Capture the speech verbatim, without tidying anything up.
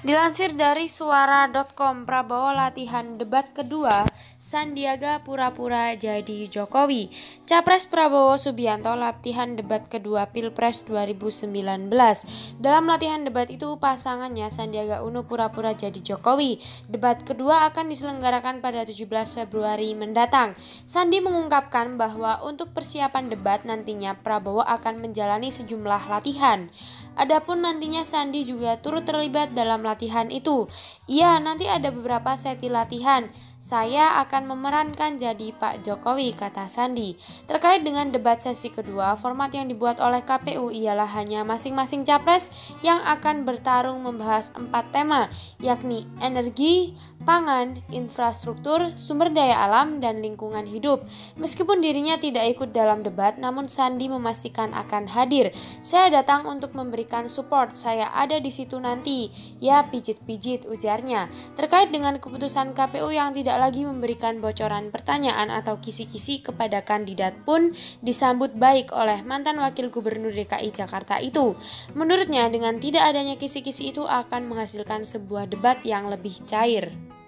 Dilansir dari suara dot com, Prabowo latihan debat kedua, Sandiaga pura-pura jadi Jokowi. Capres Prabowo Subianto latihan debat kedua Pilpres dua ribu sembilan belas. Dalam latihan debat itu pasangannya Sandiaga Uno pura-pura jadi Jokowi. Debat kedua akan diselenggarakan pada tujuh belas Februari mendatang. Sandi mengungkapkan bahwa untuk persiapan debat nantinya Prabowo akan menjalani sejumlah latihan. Adapun nantinya Sandi juga turut terlibat dalam latihan itu. Iya, nanti ada beberapa sesi latihan. Saya akan memerankan jadi Pak Jokowi, kata Sandi. Terkait dengan debat sesi kedua, format yang dibuat oleh K P U ialah hanya masing-masing capres yang akan bertarung membahas empat tema, yakni energi, pangan, infrastruktur, sumber daya alam, dan lingkungan hidup. Meskipun dirinya tidak ikut dalam debat, namun Sandi memastikan akan hadir. Saya datang untuk memberikan support, saya ada di situ nanti. Ya, pijit-pijit, ujarnya. Terkait dengan keputusan K P U yang tidak lagi memberikan bocoran pertanyaan atau kisi-kisi kepada kandidat pun disambut baik oleh mantan wakil gubernur D K I Jakarta itu. Menurutnya, dengan tidak adanya kisi-kisi itu akan menghasilkan sebuah debat yang lebih cair.